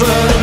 może.